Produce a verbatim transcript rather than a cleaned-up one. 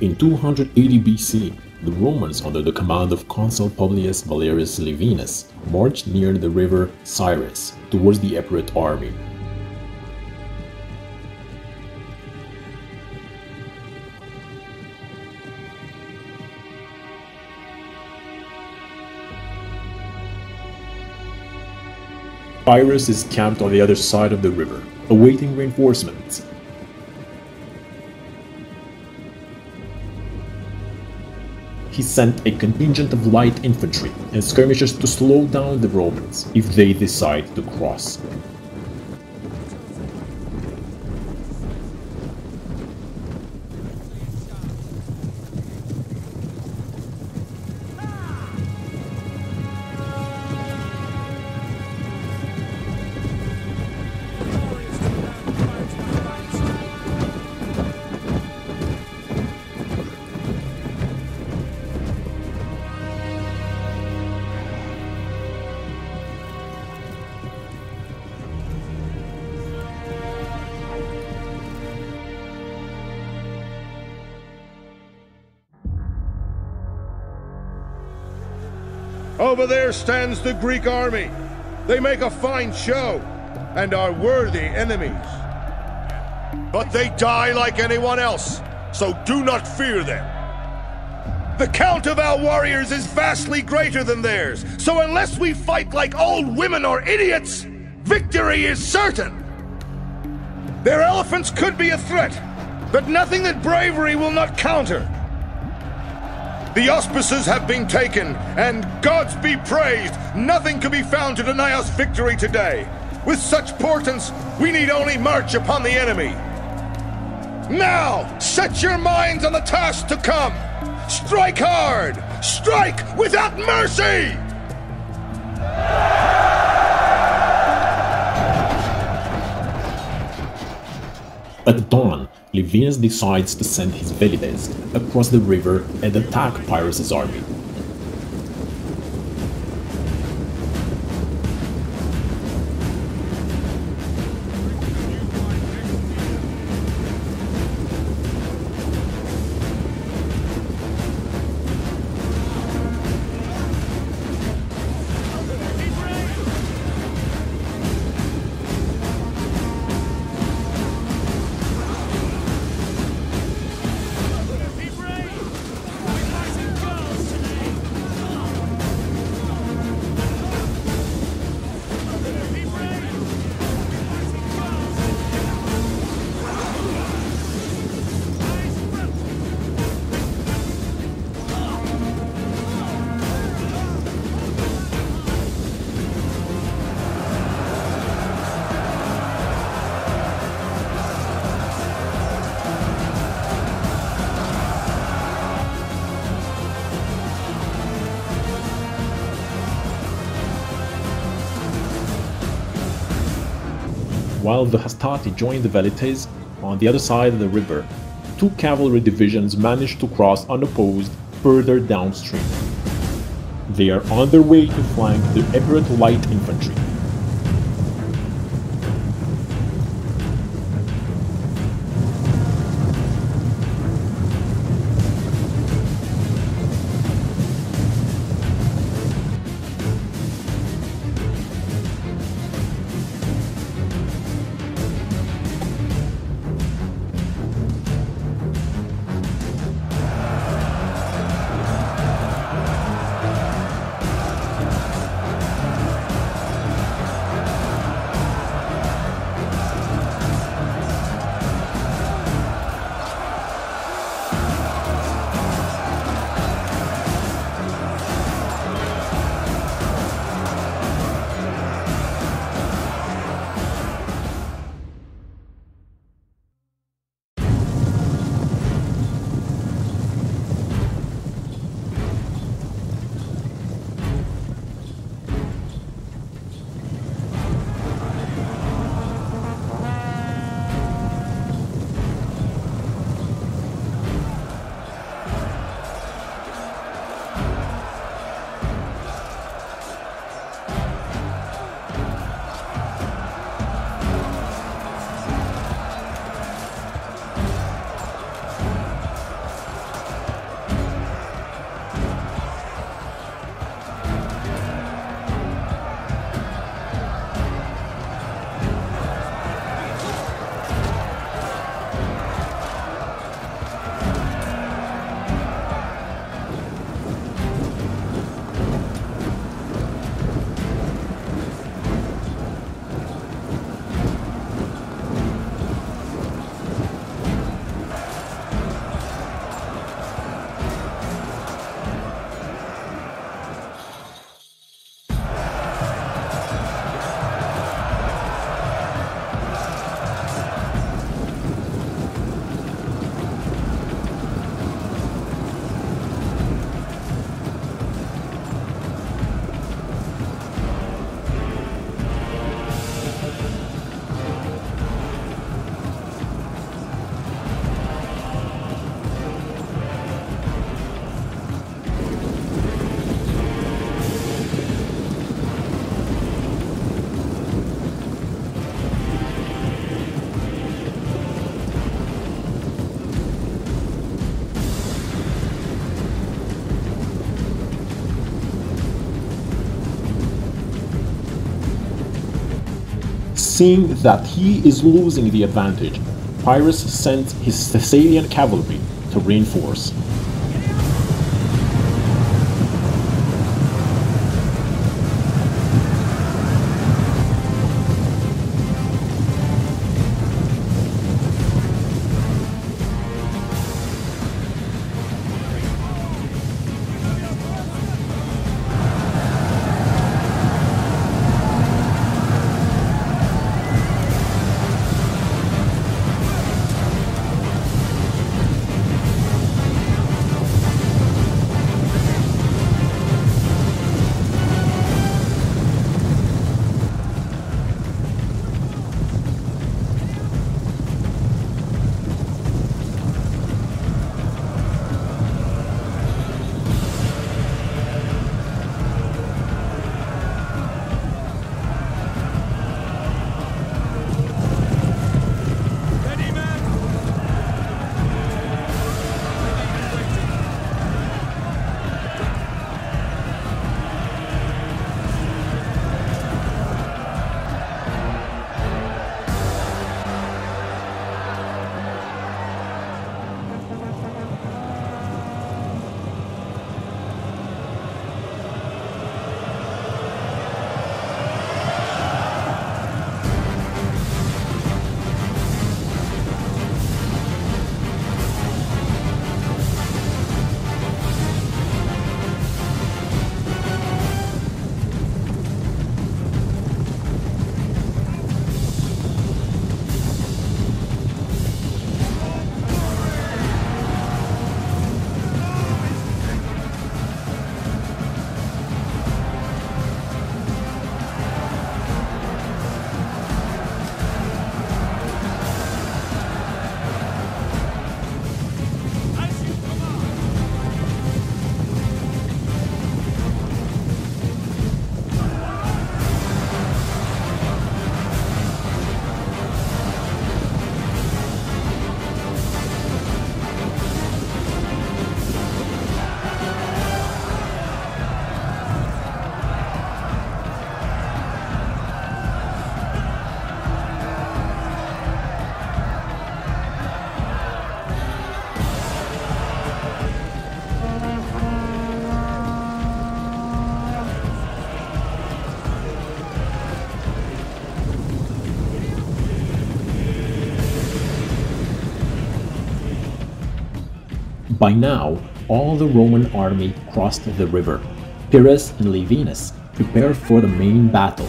In two hundred eighty B C, the Romans, under the command of consul Publius Valerius Laevinus, marched near the river Siris towards the Epirot army. Pyrrhus is camped on the other side of the river, awaiting reinforcements. He sent a contingent of light infantry and skirmishers to slow down the Romans if they decide to cross. Over there stands the Greek army. They make a fine show and are worthy enemies. But they die like anyone else, so do not fear them. The count of our warriors is vastly greater than theirs, so unless we fight like old women or idiots, victory is certain. Their elephants could be a threat, but nothing that bravery will not counter. The auspices have been taken, and gods be praised, nothing can be found to deny us victory today. With such portents, we need only march upon the enemy. Now, set your minds on the task to come. Strike hard, strike without mercy! At dawn, Laevinus decides to send his velides across the river and attack Pyrrhus' army. While the Hastati joined the Velites on the other side of the river, two cavalry divisions managed to cross unopposed further downstream. They are on their way to flank the Epirot light infantry. Seeing that he is losing the advantage, Pyrrhus sent his Thessalian cavalry to reinforce. By now, all the Roman army crossed the river. Pyrrhus and Laevinus prepared for the main battle.